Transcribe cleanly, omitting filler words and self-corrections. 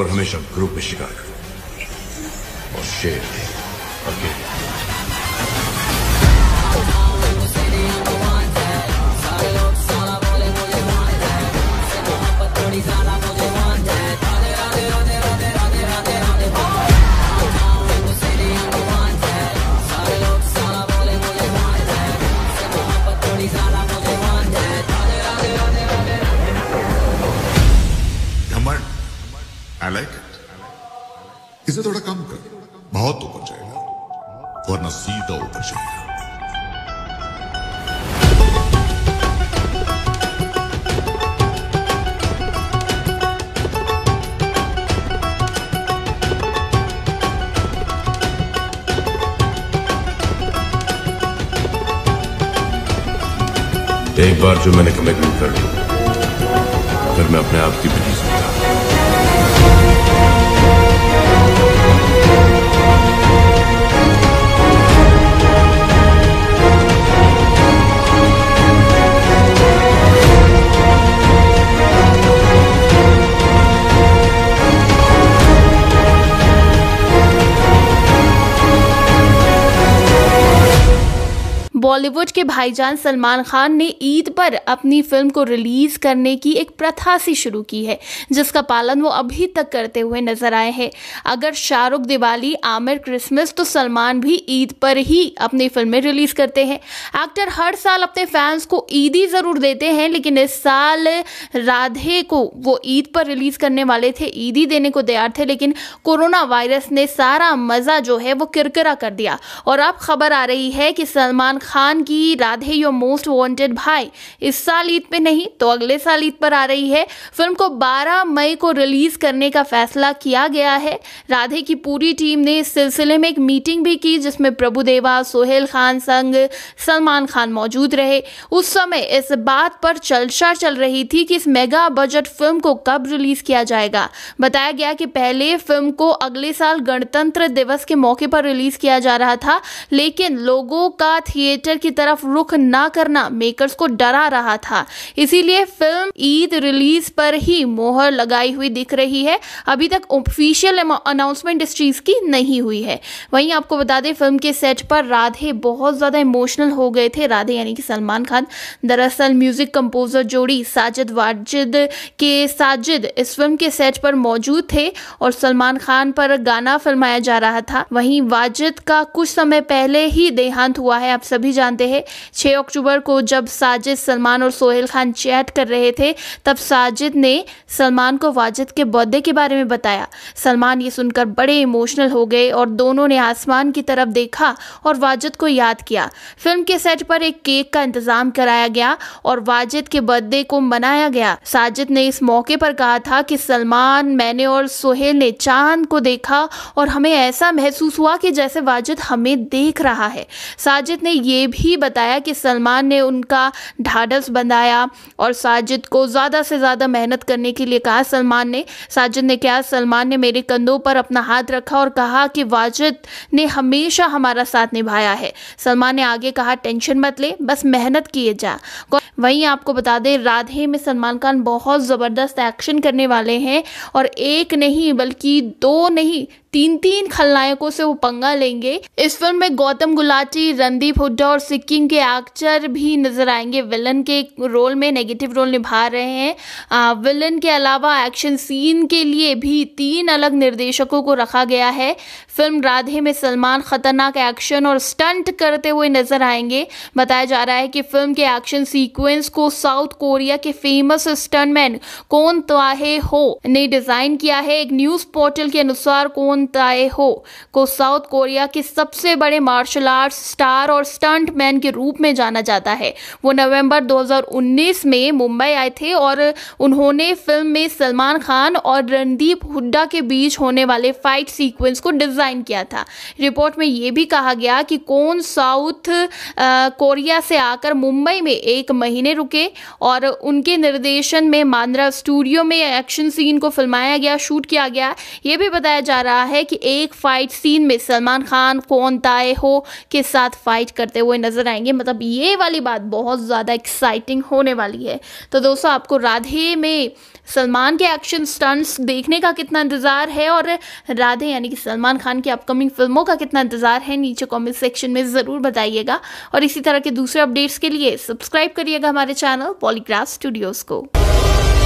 सुअर हमेशा ग्रुप में शिकार करो और शेर अकेले। इसे थोड़ा कम कर, बहुत ऊपर जाएगा वरना सीधा ऊपर जाएगा। एक बार जो मैंने कमिटमेंट कर लिया, अगर मैं अपने आप की बिजी सकता बॉलीवुड के भाईजान सलमान खान ने ईद पर अपनी फिल्म को रिलीज करने की एक प्रथा सी शुरू की है, जिसका पालन वो अभी तक करते हुए नजर आए हैं। अगर शाहरुख दिवाली, आमिर क्रिसमस, तो सलमान भी ईद पर ही अपनी फिल्में रिलीज करते हैं। एक्टर हर साल अपने फैंस को ईद ही जरूर देते हैं, लेकिन इस साल राधे को वो ईद पर रिलीज करने वाले थे, ईद ही देने को तैयार थे, लेकिन कोरोना वायरस ने सारा मजा जो है वो किरकिरा कर दिया। और अब खबर आ रही है कि सलमान खान की राधे योर मोस्ट वांटेड भाई इस साल ईद पे नहीं तो अगले साल ईद पर आ रही है। फिल्म को 12 मई को रिलीज करने का फैसला किया गया है। राधे की पूरी टीम ने इस सिलसिले में एक मीटिंग भी की, जिसमें प्रभु देवा, सोहेल खान संग सलमान खान मौजूद रहे। उस समय इस बात पर चर्चा चल रही थी कि इस मेगा बजट फिल्म को कब रिलीज किया जाएगा। बताया गया कि पहले फिल्म को अगले साल गणतंत्र दिवस के मौके पर रिलीज किया जा रहा था, लेकिन लोगों का थिएटर की तरफ रुख ना करना मेकर्स को डरा रहा था, इसीलिए फिल्म ईद रिलीज पर ही मोहर लगाई हुई दिख रही है। अभी तक ऑफिशियल अनाउंसमेंट इस चीज की नहीं हुई है। वहीं आपको बता दें, फिल्म के सेट पर राधे बहुत ज्यादा इमोशनल हो गए थे। राधे यानी कि सलमान खान। दरअसल म्यूजिक कंपोजर जोड़ी साजिद वाजिद के साजिद इस फिल्म के सेट पर मौजूद थे और सलमान खान पर गाना फिल्माया जा रहा था। वहीं वाजिद का कुछ समय पहले ही देहांत हुआ है, आप सभी जानते हैं। 6 अक्टूबर को जब साजिद, सलमान और सोहेल खान चैट कर रहे थे, तब साजिद ने सलमान को वाजिद के बर्थडे के बारे में बताया। सलमान ये सुनकर बड़े इमोशनल हो गए और दोनों ने आसमान की तरफ देखा और वाजिद को याद किया। फिल्म के सेट पर एक केक का इंतजाम कराया गया और वाजिद के बर्थडे को मनाया गया। साजिद ने इस मौके पर कहा था कि सलमान, मैंने और सोहेल ने चांद को देखा और हमें ऐसा महसूस हुआ कि जैसे वाजिद हमें देख रहा है। साजिद ने ये भी बताया कि सलमान ने उनका ढाढ़स बंधाया और साजिद को ज़्यादा से ज़्यादा मेहनत करने के लिए कहा। सलमान ने मेरे कंधों पर अपना हाथ रखा और कहा कि वाजिद ने हमेशा हमारा साथ निभाया है। सलमान ने आगे कहा, टेंशन मत ले, बस मेहनत किए जा। वहीं आपको बता दें, राधे में सलमान खान बहुत ज़बरदस्त एक्शन करने वाले हैं और एक नहीं बल्कि दो नहीं, तीन खलनायकों से वो पंगा लेंगे। इस फिल्म में गौतम गुलाटी, रणदीप हुड्डा और सिक्किम के एक्टर भी नजर आएंगे। विलन के रोल में नेगेटिव रोल निभा रहे हैं। विलन के अलावा एक्शन सीन के लिए भी 3 अलग निर्देशकों को रखा गया है। फिल्म राधे में सलमान खतरनाक एक्शन और स्टंट करते हुए नजर आएंगे। बताया जा रहा है कि फिल्म के एक्शन सीक्वेंस को साउथ कोरिया के फेमस स्टंटमैन क्वोन ताहे हो ने डिजाइन किया है। एक न्यूज पोर्टल के अनुसार क्वोन ताए हो को साउथ कोरिया के सबसे बड़े मार्शल आर्ट्स स्टार और स्टंटमैन के रूप में जाना जाता है। वो नवंबर 2019 में मुंबई आए थे और उन्होंने फिल्म में सलमान खान और रणदीप हुड्डा के बीच होने वाले फाइट सीक्वेंस को डिजाइन किया था। रिपोर्ट में यह भी कहा गया कि कौन साउथ कोरिया से आकर मुंबई में 1 महीने रुके और उनके निर्देशन में मांद्रा स्टूडियो में एक्शन सीन को फिल्माया गया, शूट किया गया। यह भी बताया जा रहा है है कि एक फाइट सीन में सलमान खान कौन ताए हो के साथ फाइट करते हुए नजर आएंगे। मतलब ये वाली बात बहुत ज़्यादा एक्साइटिंग होने वाली है। तो दोस्तों आपको राधे में सलमान के एक्शन स्टंट्स देखने का कितना इंतज़ार है और राधे यानी कि सलमान खान की अपकमिंग फिल्मों का कितना इंतज़ार है, नीचे कमेंट सेक्शन में ज़रूर बताइएगा। और इसी तरह के दूसरे अपडेट्स के लिए सब्सक्राइब करिएगा हमारे चैनल बॉलीग्राड स्टूडियोज़ को।